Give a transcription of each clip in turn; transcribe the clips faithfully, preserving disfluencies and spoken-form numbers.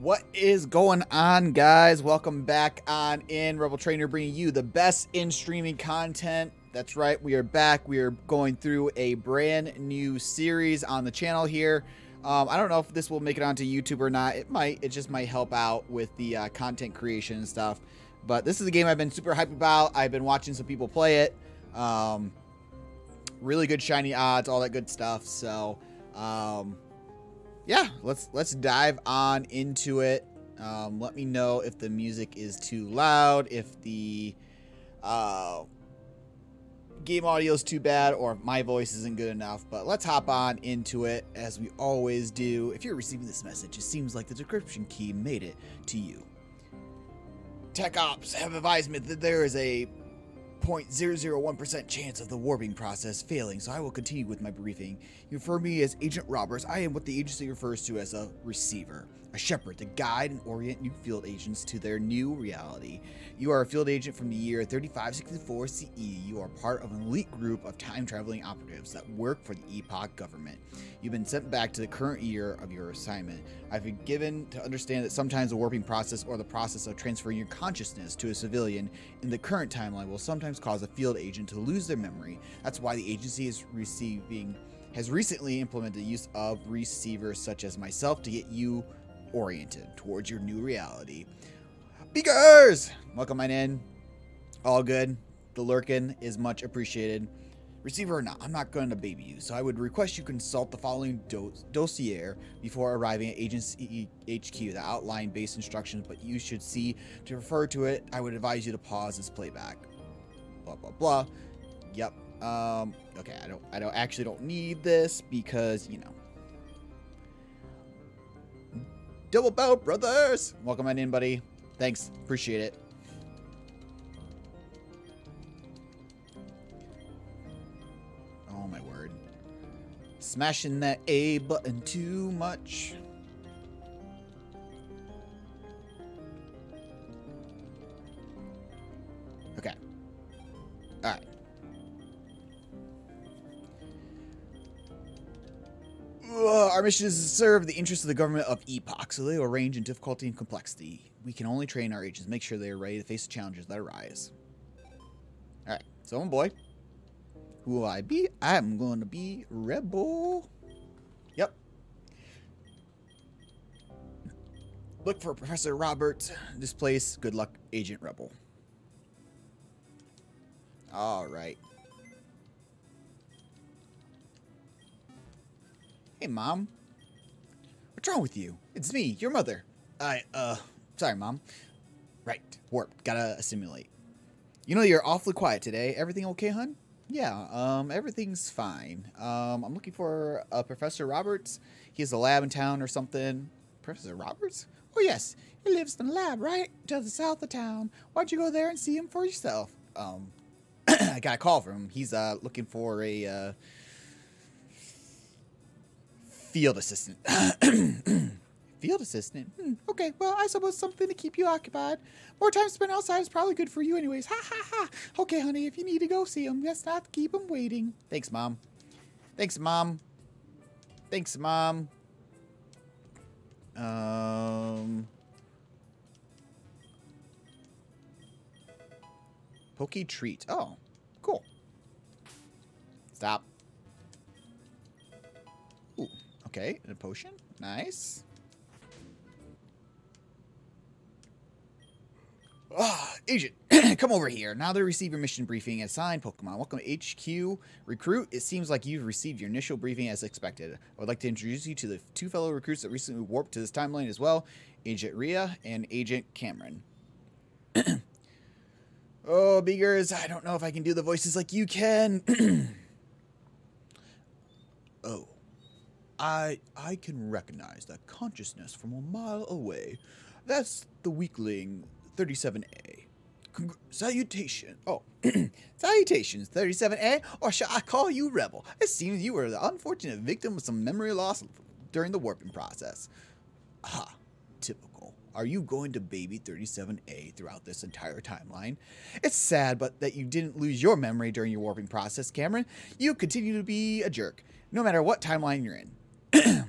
What is going on, guys? Welcome back on in. Rebel Trainer bringing you the best in streaming content. That's right, we are back. We are going through a brand new series on the channel here. Um, I don't know if this will make it onto YouTube or not. It might. It just might help out with the uh, content creation and stuff. But this is a game I've been super hyped about. I've been watching some people play it. Um, really good shiny odds, all that good stuff. So... Um, Yeah, let's let's dive on into it. Um, let me know if the music is too loud, if the uh, game audio is too bad, or if my voice isn't good enough. But let's hop on into it as we always do. If you're receiving this message, it seems like the description key made it to you. Tech Ops have advised me that there is a zero point zero zero one percent chance of the warping process failing, so I will continue with my briefing. You refer me as Agent Roberts. I am what the agency refers to as a receiver, a shepherd to guide and orient new field agents to their new reality. You are a field agent from the year thirty-five sixty-four C E. You are part of an elite group of time-traveling operatives that work for the Epoch government. You've been sent back to the current year of your assignment. I've been given to understand that sometimes the warping process or the process of transferring your consciousness to a civilian in the current timeline will sometimes cause a field agent to lose their memory. That's why the agency is receiving has recently implemented the use of receivers such as myself to get you oriented towards your new reality. Beakers, welcome on in. All good. The lurkin is much appreciated. Receiver or not, I'm not going to baby you, so I would request you consult the following do dossier before arriving at Agency H Q, the outline based instructions, but you should see to refer to it. I would advise you to pause this playback. Blah blah blah. Yep. Um, okay, I don't I don't actually don't need this because, you know. Double Belt Brothers! Welcome on in, buddy. Thanks. Appreciate it. Oh my word. Smashing that A button too much. Okay. All right. Ugh, our mission is to serve the interests of the government of Epoch, so they will range in difficulty and complexity. We can only train our agents, make sure they are ready to face the challenges that arise. All right, so I'm boy. Who will I be? I'm going to be Rebel. Yep. Look for Professor Roberts. This place. Good luck, Agent Rebel. All right. Hey, Mom. What's wrong with you? It's me, your mother. I, uh, sorry, Mom. Right, warped. Gotta assimilate. You know, you're awfully quiet today. Everything okay, hun? Yeah, um, everything's fine. Um, I'm looking for uh, Professor Roberts. He has a lab in town or something. Professor Roberts? Oh, yes. He lives in the lab right to the south of town. Why don't you go there and see him for yourself? Um... I got a call from him. He's uh, looking for a uh, field assistant. Field assistant? Hmm. Okay, well, I suppose something to keep you occupied. More time spent outside is probably good for you anyways. Ha ha ha. Okay, honey, if you need to go see him, let's not keep him waiting. Thanks, Mom. Thanks, Mom. Thanks, Mom. Um... Pokey treat. Oh, cool. Stop. Ooh, okay. And a potion. Nice. Ah, oh, Agent, come over here. Now they receive your mission briefing and assigned Pokemon. Welcome to H Q. Recruit, it seems like you've received your initial briefing as expected. I would like to introduce you to the two fellow recruits that recently warped to this timeline as well. Agent Rhea and Agent Cameron. Oh, Beakers, I don't know if I can do the voices like you can. Oh, I I can recognize that consciousness from a mile away. That's the weakling thirty-seven A. Congr salutation. Oh, salutations, thirty-seven A, or shall I call you Rebel? It seems you were the unfortunate victim of some memory loss during the warping process. Aha, typical. Are you going to baby thirty-seven A throughout this entire timeline? It's sad, but that you didn't lose your memory during your warping process, Cameron. You continue to be a jerk, no matter what timeline you're in.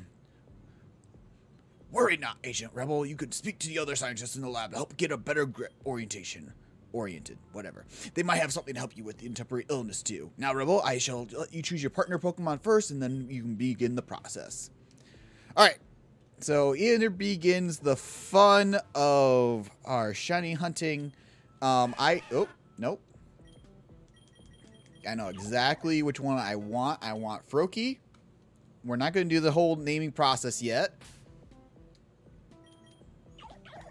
Worry not, Agent Rebel. You could speak to the other scientists in the lab to help get a better grip orientation. Oriented, whatever. They might have something to help you with in temporary illness, too. Now, Rebel, I shall let you choose your partner Pokemon first, and then you can begin the process. All right. So, here begins the fun of our shiny hunting. Um, I... Oh, nope. I know exactly which one I want. I want Froakie. We're not going to do the whole naming process yet.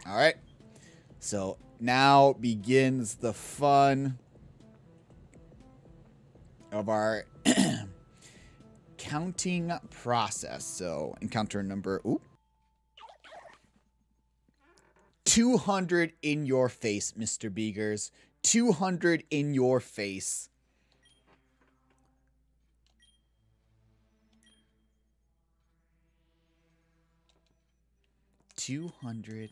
All right. So, now begins the fun of our counting process. So, encounter number... Ooh. two hundred in your face, Mister Beegers. two hundred in your face. two hundred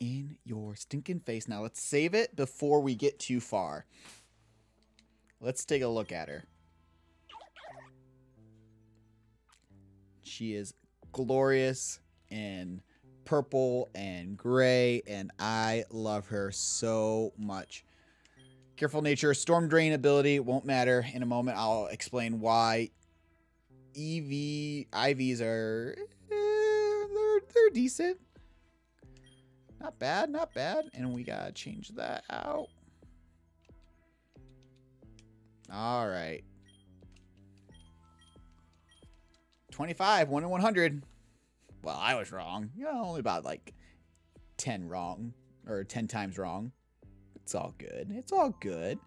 in your stinking face. Now, let's save it before we get too far. Let's take a look at her. She is glorious and... purple and gray, and I love her so much. Careful nature, storm drain ability won't matter in a moment. I'll explain why. E V I Vs are eh, they're they're decent, not bad, not bad, and we gotta change that out. All right, twenty-five, one in one hundred. Well, I was wrong. You know, only about like ten wrong or ten times wrong. It's all good. It's all good.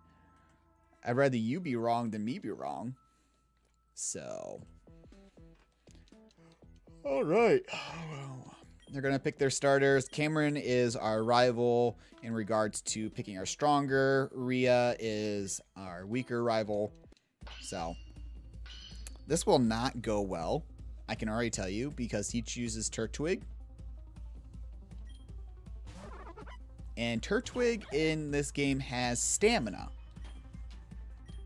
I'd rather you be wrong than me be wrong. So, all right. They're going to pick their starters. Cameron is our rival in regards to picking our stronger. Rhea is our weaker rival. So, this will not go well. I can already tell you, because he chooses Turtwig. And Turtwig in this game has stamina,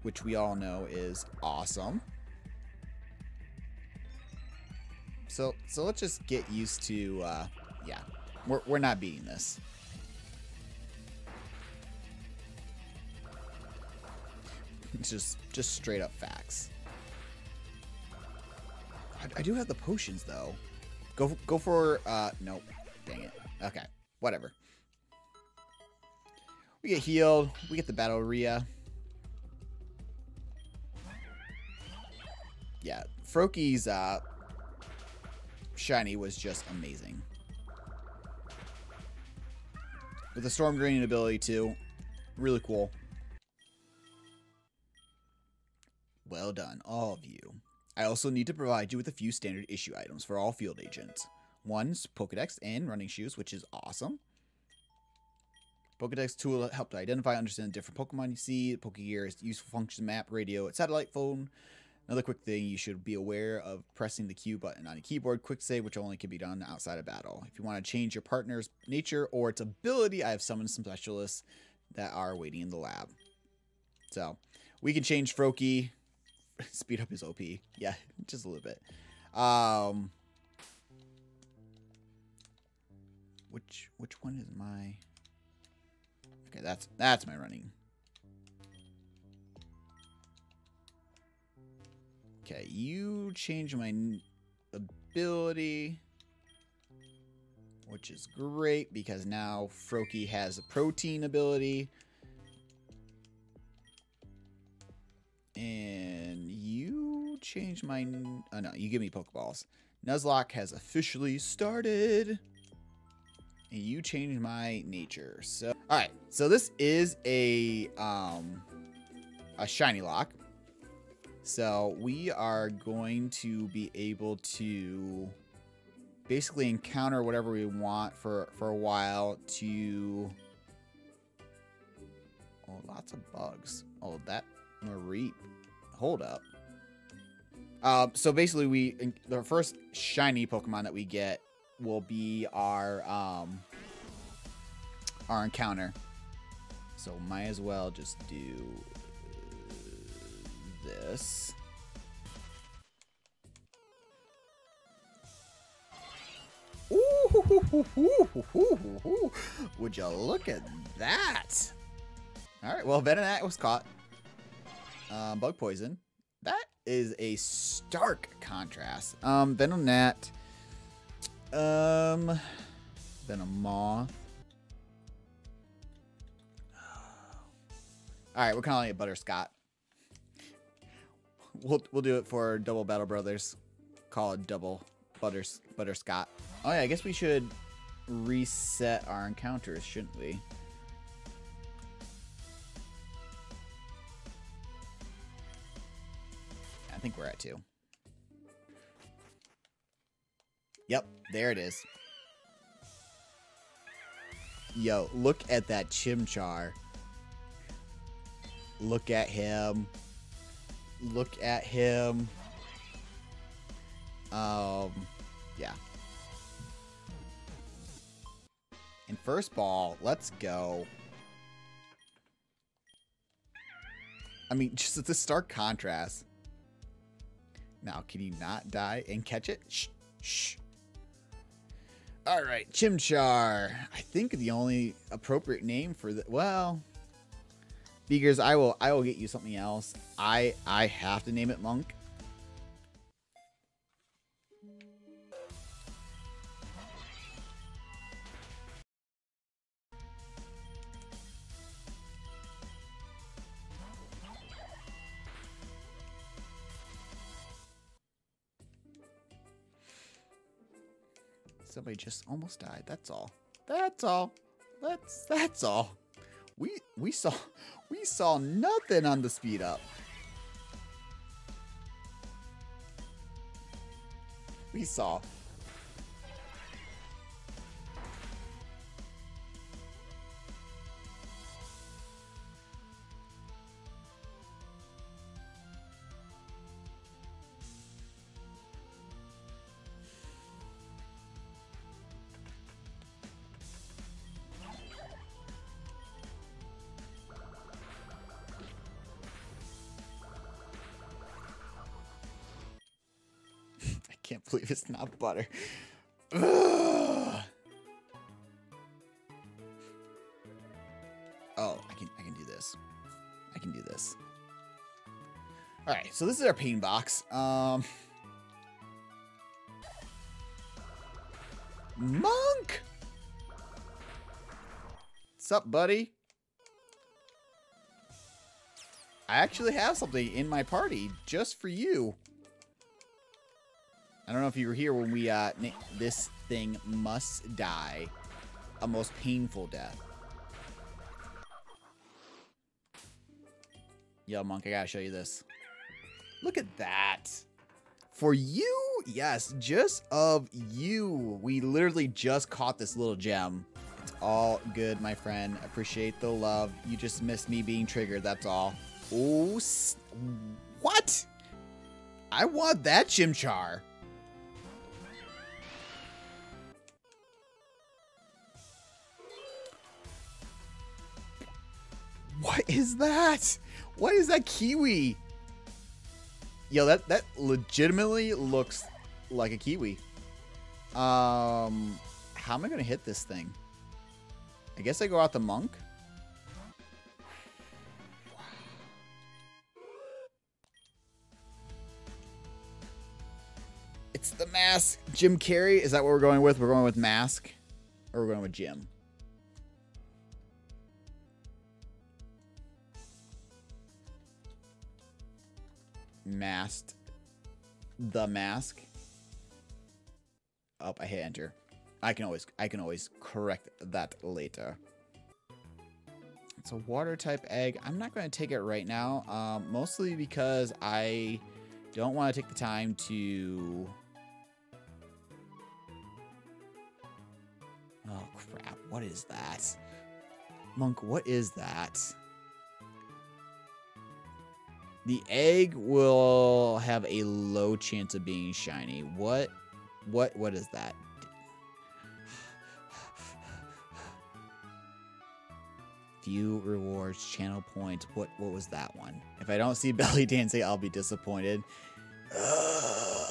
which we all know is awesome. So, so let's just get used to, uh, yeah, we're, we're not beating this. It's just, just straight up facts. I do have the potions, though. Go go for... Uh, nope. Dang it. Okay. Whatever. We get healed. We get the battle Rhea. Yeah. Froakie's uh, shiny was just amazing. With the storm drain ability, too. Really cool. Well done, all of you. I also need to provide you with a few standard issue items for all field agents. One's Pokedex and running shoes, which is awesome. Pokedex tool help to identify and understand different Pokemon you see. Pokegear is useful function map, radio, and satellite phone. Another quick thing you should be aware of pressing the Q button on a keyboard. Quick save, which only can be done outside of battle. If you want to change your partner's nature or its ability, I have summoned some specialists that are waiting in the lab. So we can change Froakie. Speed up his O P. Yeah, just a little bit. Um, which which one is my... Okay, that's that's my running. Okay, you change my ability, which is great because now Froakie has a protein ability. And you change my... Oh, no. You give me Pokeballs. Nuzlocke has officially started. And you change my nature. So, all right. So, this is a, um, a shiny lock. So, we are going to be able to basically encounter whatever we want for, for a while to... Oh, lots of bugs. Oh, that... Reap. Hold up. Uh, so basically, we the first shiny Pokemon that we get will be our um, our encounter. So might as well just do this. Ooh, hoo, Would you look at that? Alright, well, Venonat was caught. Um, bug poison. That is a stark contrast. Um, Venonat. Um, Venomoth. Alright, we're calling it Butterscott. We'll, we'll do it for Double Battle Brothers. Call it Double Butters, Butterscott. Oh yeah, I guess we should reset our encounters, shouldn't we? I think we're at two. Yep, there it is. Yo, look at that Chimchar. Look at him. Look at him. Um, yeah. And first ball, let's go. I mean, just the stark contrast. Now, can you not die and catch it? Shh, shh. All right, Chimchar. I think the only appropriate name for the, well, Beakers, I will, I will get you something else. I, I have to name it Monk. Somebody just almost died. That's all. That's all. That's that's all. We we saw we saw nothing on the speed up. We saw. Can't believe it's not butter. Ugh. Oh, I can I can do this. I can do this. All right, so this is our pain box. Um, Monk. What's up, buddy? I actually have something in my party just for you. I don't know if you were here when we, uh, this thing must die. A most painful death. Yo, Monk, I gotta show you this. Look at that. For you? Yes, just of you. We literally just caught this little gem. It's all good, my friend. Appreciate the love. You just missed me being triggered, that's all. Oh, what? I want that Chimchar. What is that? What is that kiwi? Yo, that that legitimately looks like a kiwi. Um, how am I gonna hit this thing? I guess I go out the Monk. Wow. It's the mask. Jim Carrey. Is that what we're going with? We're going with mask, or we're going with Jim. Masked the mask. Oh, I hit enter. I can always I can always correct that later. It's a water type egg. I'm not going to take it right now, um, mostly because I don't want to take the time to. Oh crap! What is that, Monk? What is that? The egg will have a low chance of being shiny. What, what, what is that? Few rewards, channel points. What, what was that one? If I don't see belly dancing, I'll be disappointed. Ugh.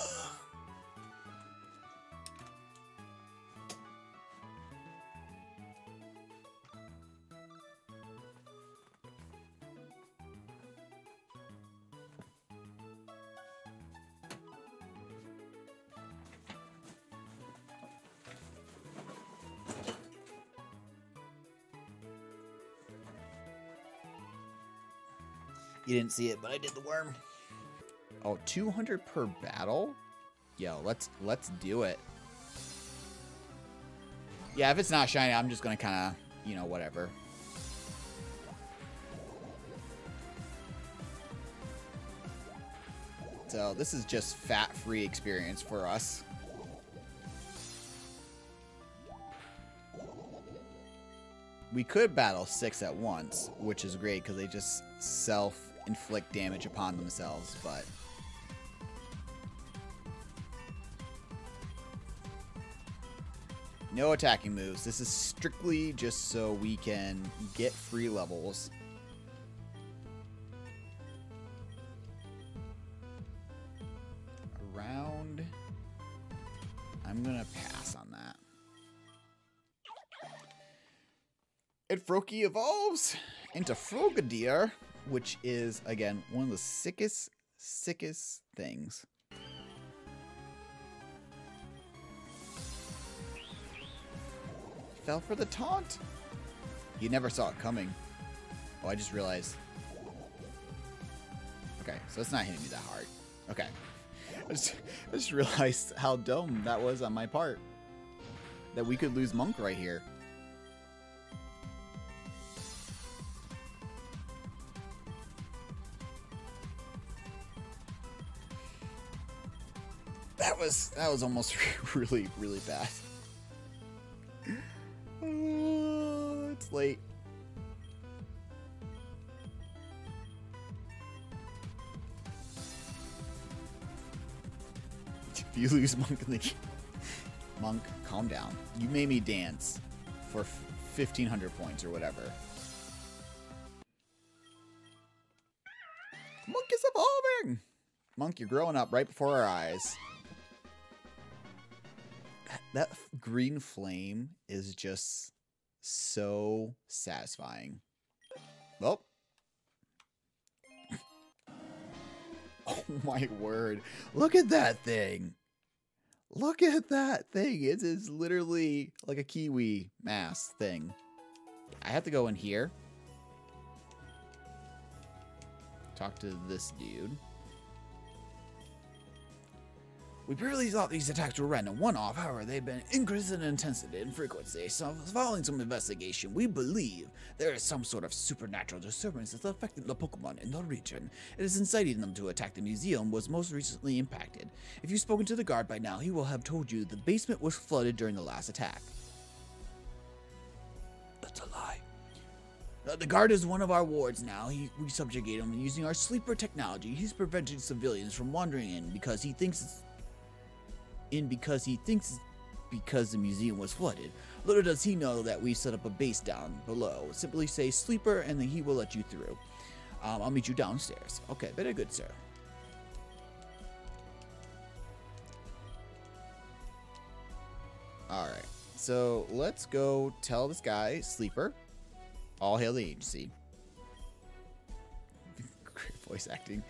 You didn't see it, but I did the worm. Oh, two hundred per battle? Yo, let's let's do it. Yeah, if it's not shiny, I'm just gonna kind of, you know, whatever. So this is just fat-free experience for us. We could battle six at once, which is great because they just self-inflict damage upon themselves, but... no attacking moves. This is strictly just so we can get free levels. Around... I'm gonna pass on that. And Froakie evolves into Frogadier, which is, again, one of the sickest, sickest things. Fell for the taunt. You never saw it coming. Oh, I just realized. Okay, so it's not hitting me that hard. Okay. I just, I just realized how dumb that was on my part. That we could lose Monk right here. That was, that was almost really, really bad. Uh, it's late. If you lose Monk in the game. Monk, calm down. You made me dance for fifteen hundred points or whatever. Monk is evolving! Monk, you're growing up right before our eyes. That green flame is just so satisfying. Well. Oh my word. Look at that thing. Look at that thing. It is literally like a kiwi mass thing. I have to go in here. Talk to this dude. We previously thought these attacks were random one-off, however, they've been increasing in intensity and frequency, so following some investigation, we believe there is some sort of supernatural disturbance that's affecting the Pokemon in the region. It is inciting them to attack the museum was most recently impacted. If you've spoken to the guard by now, he will have told you the basement was flooded during the last attack. That's a lie. The guard is one of our wards now. He, we subjugate him using our sleeper technology. He's preventing civilians from wandering in because he thinks it's in because he thinks because the museum was flooded. Little does he know that we set up a base down below. Simply say sleeper and then he will let you through. Um, I'll meet you downstairs. Okay, very good, sir. Alright, so let's go tell this guy, sleeper, all hail the agency. Great voice acting.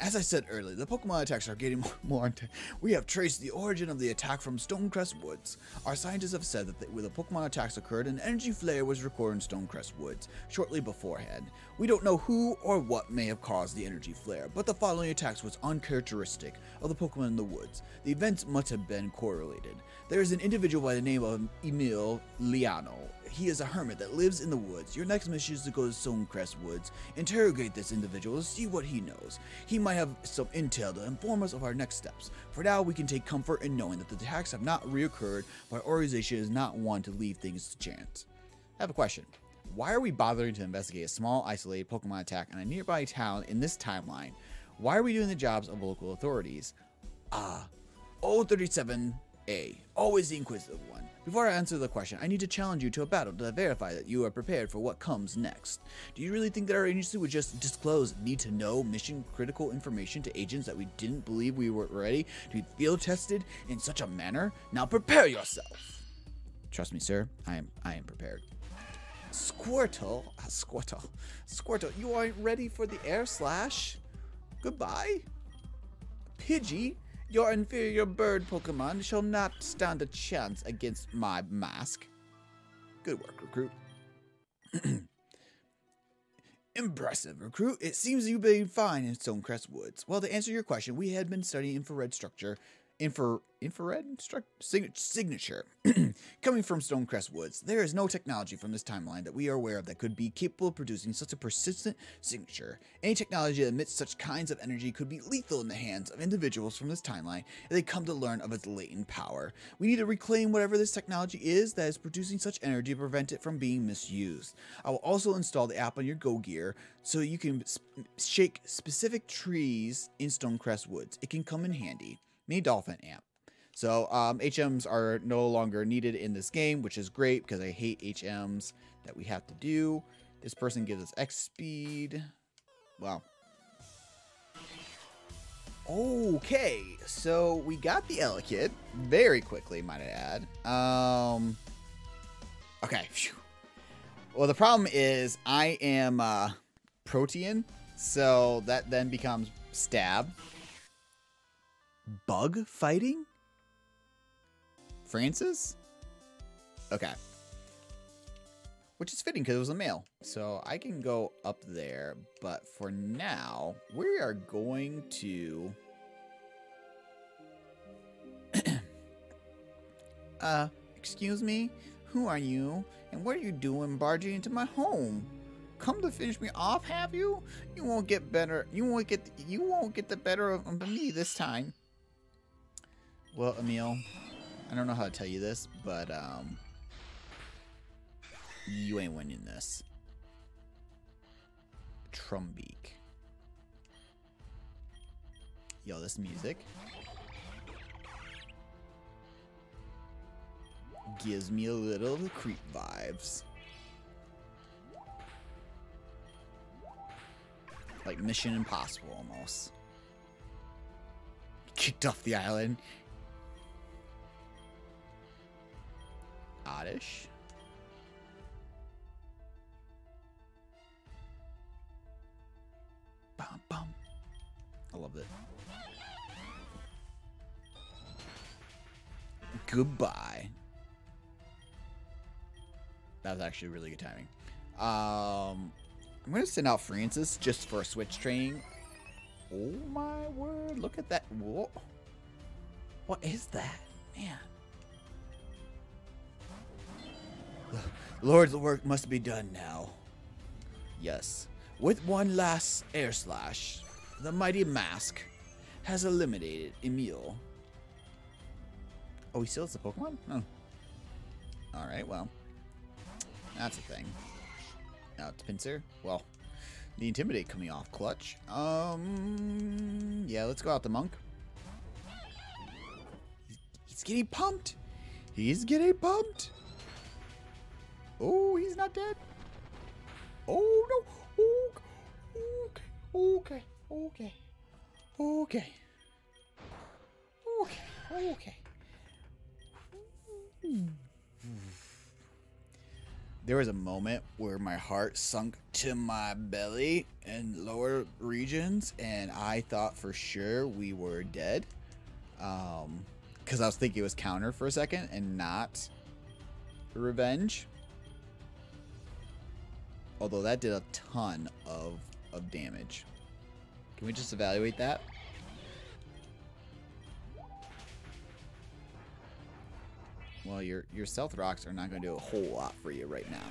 As I said earlier, the Pokemon attacks are getting more, more intense. We have traced the origin of the attack from Stonecrest Woods. Our scientists have said that the, where the Pokemon attacks occurred, an energy flare was recorded in Stonecrest Woods shortly beforehand. We don't know who or what may have caused the energy flare, but the following attacks was uncharacteristic of the Pokemon in the woods. The events must have been correlated. There is an individual by the name of Emiliano. He is a hermit that lives in the woods. Your next mission is to go to Stonecrest Woods, interrogate this individual, and see what he knows. He might have some intel to inform us of our next steps. For now, we can take comfort in knowing that the attacks have not reoccurred, but our organization is not one to leave things to chance. I have a question. Why are we bothering to investigate a small, isolated Pokemon attack in a nearby town in this timeline? Why are we doing the jobs of local authorities? Ah, O thirty-seven A, always the inquisitive one. Before I answer the question, I need to challenge you to a battle to verify that you are prepared for what comes next. Do you really think that our agency would just disclose need-to-know mission-critical information to agents that we didn't believe we were ready to be field-tested in such a manner? Now prepare yourself! Trust me, sir. I am, I am prepared. Squirtle? Uh, Squirtle. Squirtle, you aren't ready for the air slash? Goodbye? Pidgey? Your inferior bird Pokemon shall not stand a chance against my mask. Good work, recruit. Impressive, recruit. It seems you've been fine in Stonecrest Woods. Well, to answer your question, we had been studying infrared structure, infra, infrared struct, sign, signature coming from Stonecrest Woods. There is no technology from this timeline that we are aware of that could be capable of producing such a persistent signature. Any technology that emits such kinds of energy could be lethal in the hands of individuals from this timeline if they come to learn of its latent power. We need to reclaim whatever this technology is that is producing such energy to prevent it from being misused. I will also install the app on your Go Gear so you can sp shake specific trees in Stonecrest Woods. It can come in handy. Mini Dolphin Amp. So um, H Ms are no longer needed in this game, which is great because I hate H Ms that we have to do. This person gives us X speed. Wow. Okay, so we got the Elekid very quickly, might I add. Um, okay. Phew. Well, the problem is I am uh, Protean, so that then becomes Stab. Bug fighting? Francis? Okay. Which is fitting because it was a male. So I can go up there, but for now, we are going to... uh, excuse me? Who are you? And what are you doing barging into my home? Come to finish me off, have you? You won't get better. You won't get, you won't get the better of me this time. Well, Emil, I don't know how to tell you this, but um, you ain't winning this. Trumbeak. Yo, this music gives me a little creep vibes. Like Mission Impossible almost. Kicked off the island. Oddish. Bum, bum. I love it. Goodbye. That was actually really good timing. Um, I'm going to send out Francis just for a switch training. Oh my word. Look at that. Whoa. What is that? Man. Lord's work must be done now. Yes. With one last air slash, the mighty mask has eliminated Emil. Oh, he still has the Pokemon? Oh. Alright, well. That's a thing. Now it's Pinsir. Well, the Intimidate coming off clutch. Um, yeah, let's go out the Monk. He's, he's getting pumped. He's getting pumped. Oh, he's not dead. Oh, no. Okay. Okay. Okay. Okay. Okay. Okay. There was a moment where my heart sunk to my belly and lower regions, and I thought for sure we were dead. Um, because I was thinking it was counter for a second and not revenge. Although that did a ton of, of damage. Can we just evaluate that? Well, your, your stealth rocks are not going to do a whole lot for you right now.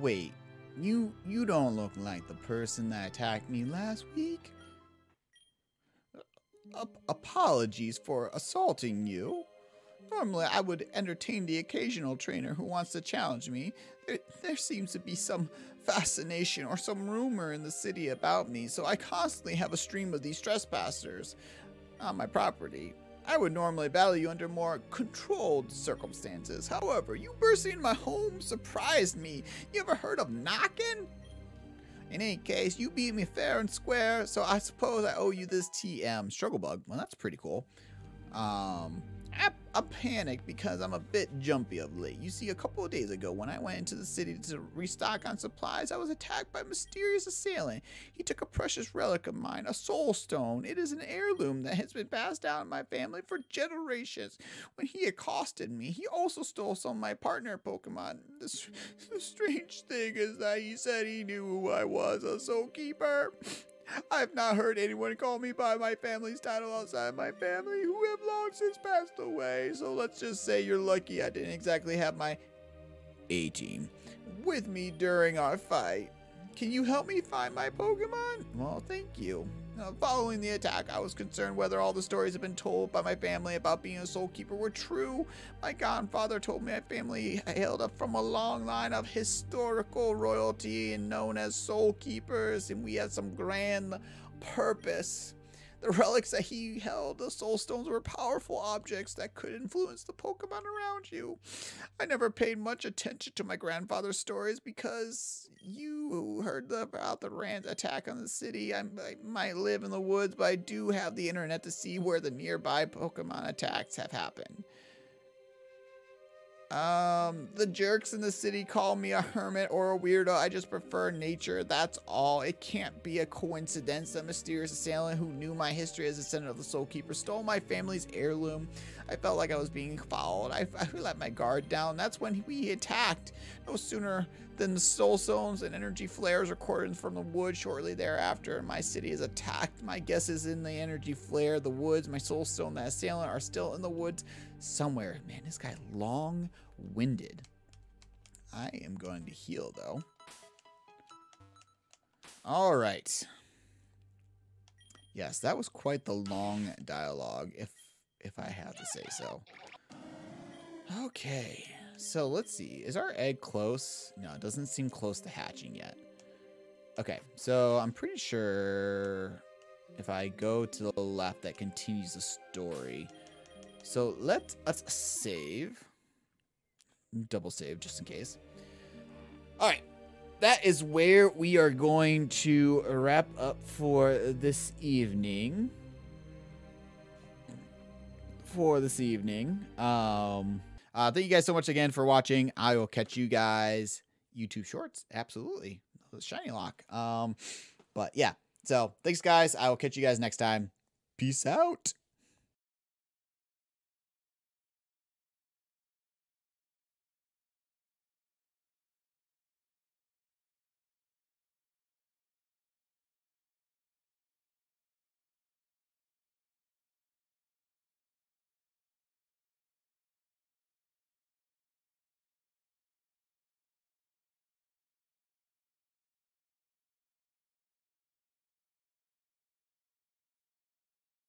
Wait, you, you don't look like the person that attacked me last week. A- apologies for assaulting you. Normally, I would entertain the occasional trainer who wants to challenge me. There, there seems to be some fascination or some rumor in the city about me, so I constantly have a stream of these trespassers on my property. I would normally battle you under more controlled circumstances. However, you bursting into my home surprised me. You ever heard of knocking? In any case, you beat me fair and square, so I suppose I owe you this T M. Struggle bug. Well, that's pretty cool. Um... a panic because I'm a bit jumpy of late. You see, a couple of days ago when I went into the city to restock on supplies, I was attacked by a mysterious assailant. He took a precious relic of mine, a soul stone. It is an heirloom that has been passed down in my family for generations. When he accosted me, he also stole some of my partner Pokemon. The, the strange thing is that he said he knew who I was, a soul keeper. I have not heard anyone call me by my family's title outside my family, who have long since passed away. So let's just say you're lucky I didn't exactly have my A-team with me during our fight. Can you help me find my Pokemon? Well, thank you. Uh, following the attack, I was concerned whether all the stories have been told by my family about being a soul keeper were true. My godfather told me my family hailed up from a long line of historical royalty and known as soul keepers, and we had some grand purpose. The relics that he held, the soul stones, were powerful objects that could influence the Pokemon around you. I never paid much attention to my grandfather's stories because you heard about the Rand's attack on the city. I might live in the woods, but I do have the internet to see where the nearby Pokemon attacks have happened. Um, the jerks in the city call me a hermit or a weirdo. I just prefer nature. That's all. It can't be a coincidence that mysterious assailant who knew my history as a descendant of the Soul Keeper stole my family's heirloom. I felt like I was being followed. I, I let my guard down. That's when we attacked. No sooner than the soul stones and energy flares recorded from the woods shortly thereafter. My city is attacked. My guess is in the energy flare, the woods, my soul stone, the assailant are still in the woods somewhere. Man, this guy long winded. I am going to heal though. All right. Yes, that was quite the long dialogue, if if I have to say so. Okay, so let's see. Is our egg close? No, it doesn't seem close to hatching yet. Okay, so I'm pretty sure if I go to the left, that continues the story. So let us save. Double save just in case. All right, that is where we are going to wrap up for this evening. For this evening. Um, uh, thank you guys so much again for watching. I will catch you guys YouTube shorts. Absolutely. Shiny lock. Um, but yeah, so thanks guys. I will catch you guys next time. Peace out.